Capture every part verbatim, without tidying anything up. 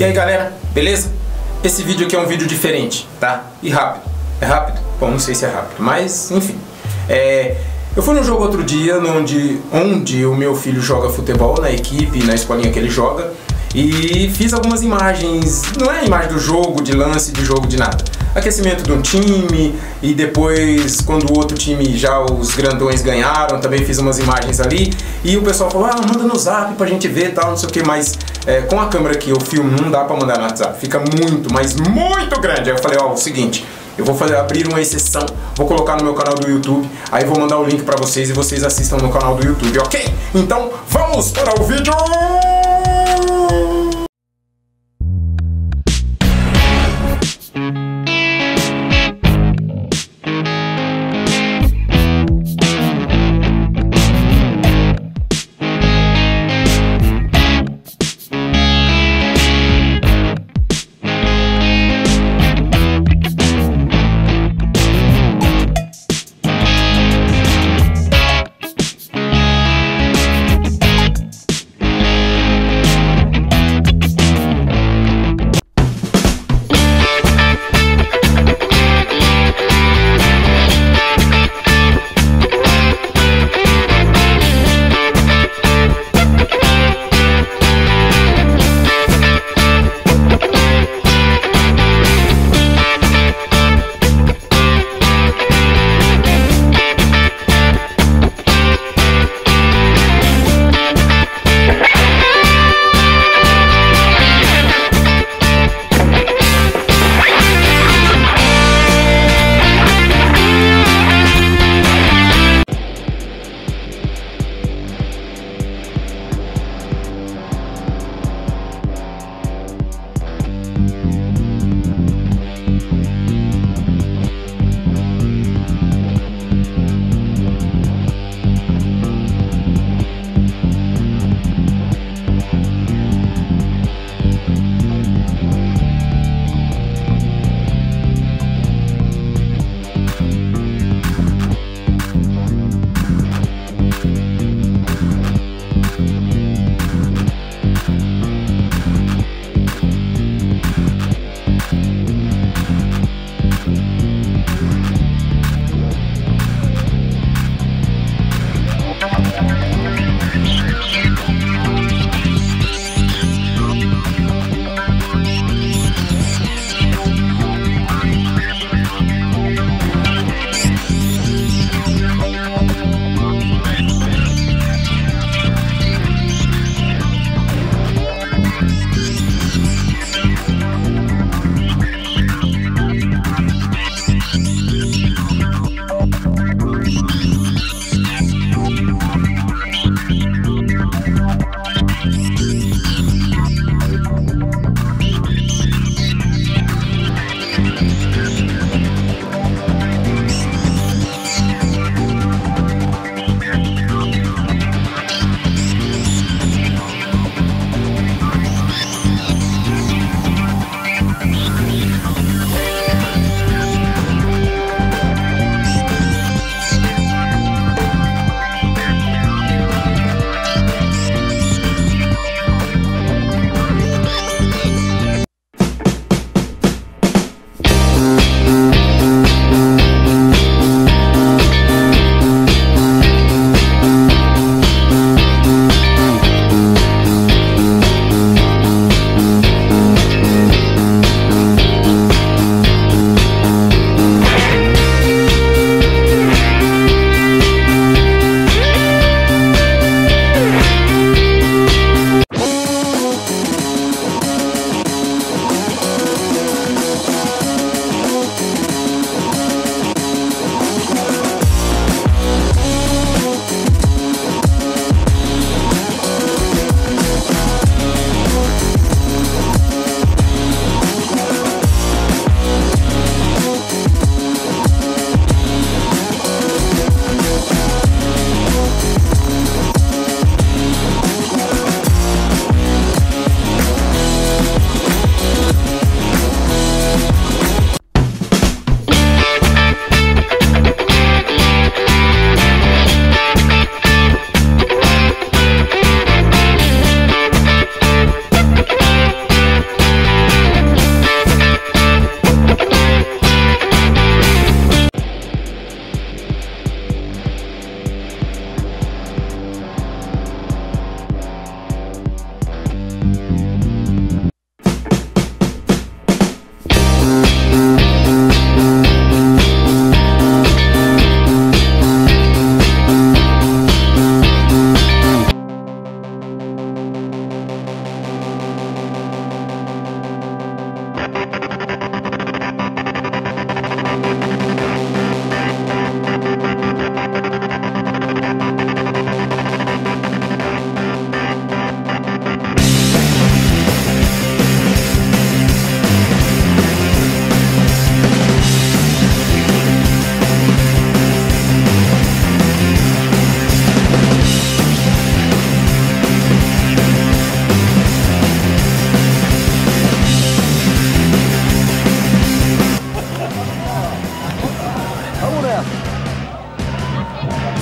E aí galera, beleza? Esse vídeo aqui é um vídeo diferente, tá? E rápido. É rápido? Bom, não sei se é rápido, mas enfim. É... Eu fui num jogo outro dia onde, onde o meu filho joga futebol na equipe, na escolinha que ele joga. E fiz algumas imagens, não é imagem do jogo, de lance, de jogo, de nada. Aquecimento de um time e depois quando o outro time, já os grandões ganharam, também fiz umas imagens ali. E o pessoal falou, ah, manda no zap pra gente ver e tal, não sei o que, mas é, com a câmera que eu filmo não dá pra mandar no WhatsApp. Fica muito, mas muito grande. Aí eu falei, ó, o seguinte... Eu vou fazer, abrir uma exceção, vou colocar no meu canal do YouTube, aí vou mandar o link pra vocês e vocês assistam no canal do YouTube, ok? Então, vamos para o vídeo!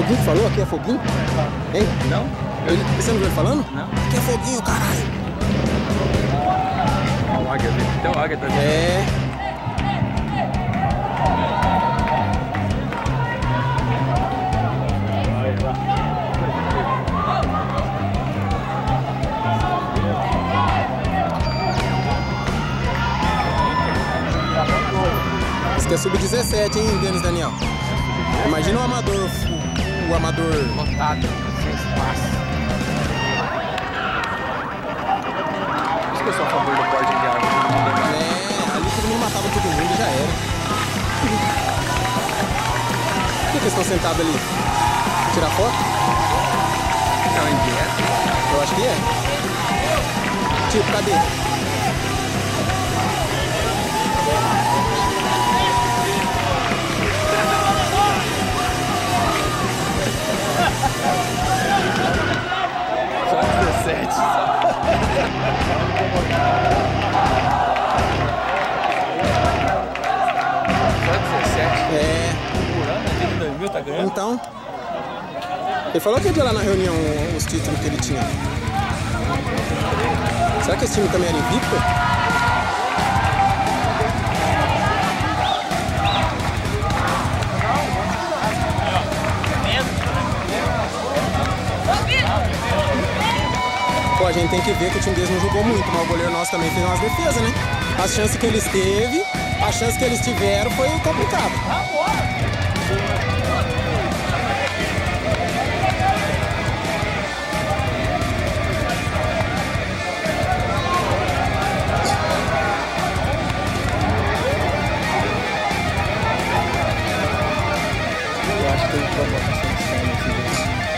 Foguinho que falou? Aqui é Foguinho? Hein? Não. Eu, você não veio falando? Não. Aqui é Foguinho, caralho. Olha a águia, velho. Tem uma águia também. É. Isso aqui é sub dezessete, hein, Denis Daniel? Imagina o amador. O amador lotado, sem espaço. Por isso que eu sou a favor do corte de água. É, ali todo mundo matava todo mundo e já era. Por que eles estão sentados ali? Tirar foto? Não, em dieta. Eu acho que é. Tipo, cadê? Então, ele falou que ia ter lá na reunião os títulos que ele tinha. Será que esse time também era invicto? Pô, a gente tem que ver que o time deles não jogou muito, mas o goleiro nosso também fez umas defesas, né? As chances que eles teve, a chance que eles tiveram foi complicado.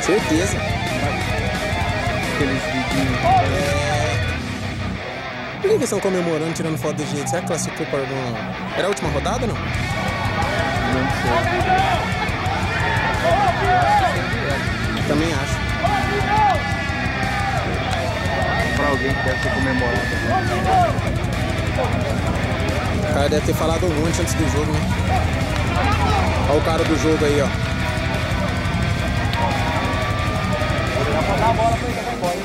Certeza. Aqueles vidinhos. É... Por que eles estão comemorando, tirando foto do jeito? Será que classificou para algum... Era a última rodada, não? Não sei. Também acho. Para alguém que deve ser comemorado. O cara deve ter falado um monte antes do jogo, né? Olha o cara do jogo aí, ó. Dá a bola pra ele, vai embora.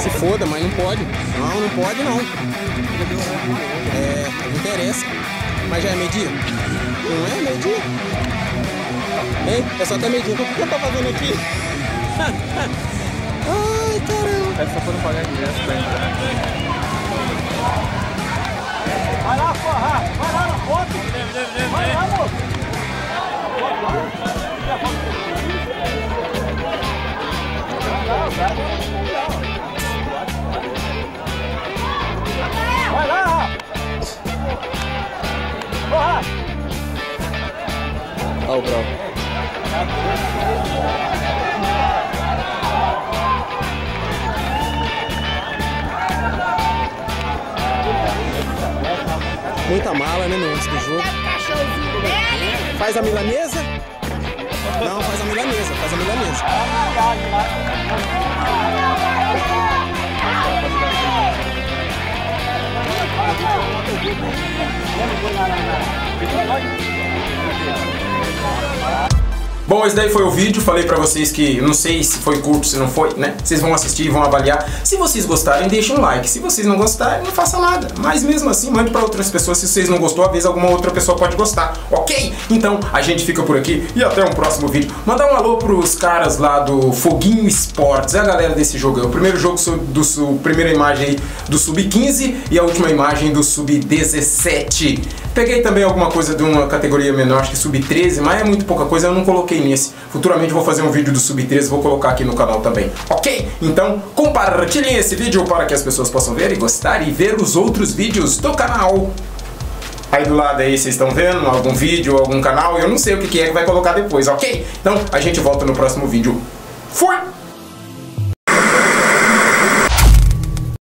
Se foda, mas não pode. Não, não pode não. É, não interessa. Mas já é meio-dia? Não é meio-dia? Hein? É só até meio-dia. Então, o que eu tô fazendo aqui? Ai, caramba. É só pra não pagar ingresso pra entrar. Vai lá, forrar! Vai lá na foto! Vai lá, moço! Vai lá, rapaz! Forrar! Olha o bravo! Muita mala, né, meu, antes do jogo. Faz a milanesa? Não, faz a milanesa, faz a milanesa. Bom, esse daí foi o vídeo, falei pra vocês que não sei se foi curto, se não foi, né? Vocês vão assistir, vão avaliar. Se vocês gostarem, deixem um like. Se vocês não gostarem, não façam nada. Mas mesmo assim, mande pra outras pessoas. Se vocês não gostou, às vezes alguma outra pessoa pode gostar, ok? Então, a gente fica por aqui e até um próximo vídeo. Mandar um alô pros caras lá do Foguinho Sports, é a galera desse jogo. É o primeiro jogo, do, do, primeira imagem aí do sub quinze e a última imagem do sub dezessete. Peguei também alguma coisa de uma categoria menor, acho que sub treze, mas é muito pouca coisa, eu não coloquei nesse. Futuramente vou fazer um vídeo do sub treze, vou colocar aqui no canal também, ok? Então compartilhem esse vídeo para que as pessoas possam ver e gostar e ver os outros vídeos do canal. Aí do lado aí vocês estão vendo algum vídeo, algum canal, eu não sei o que é que vai colocar depois, ok? Então a gente volta no próximo vídeo. Fui!